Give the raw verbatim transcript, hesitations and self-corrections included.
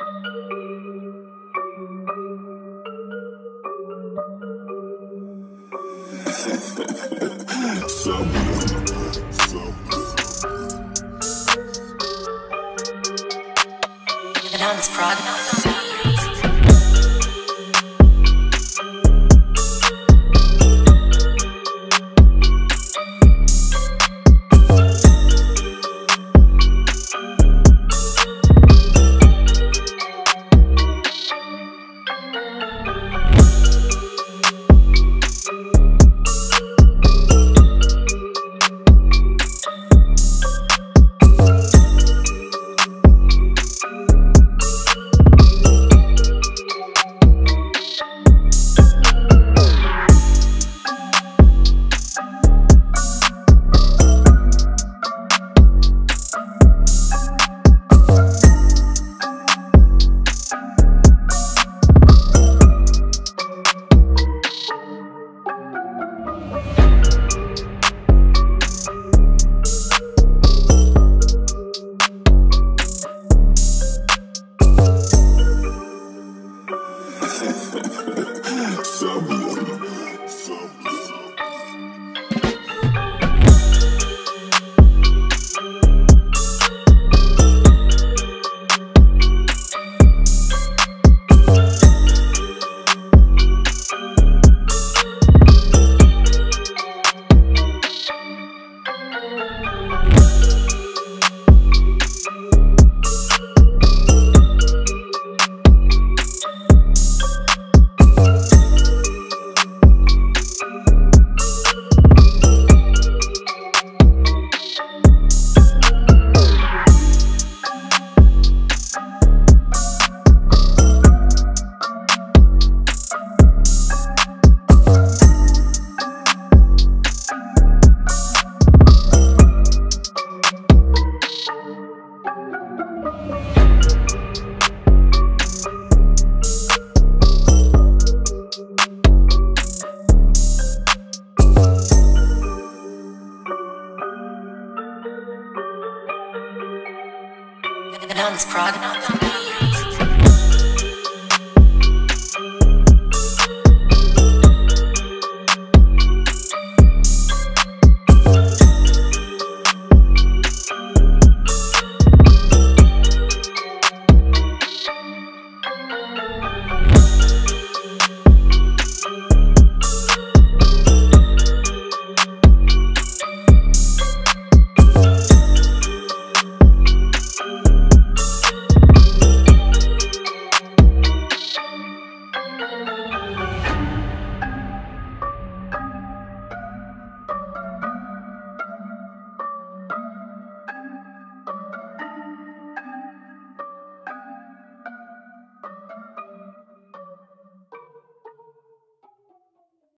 Some some dance prog.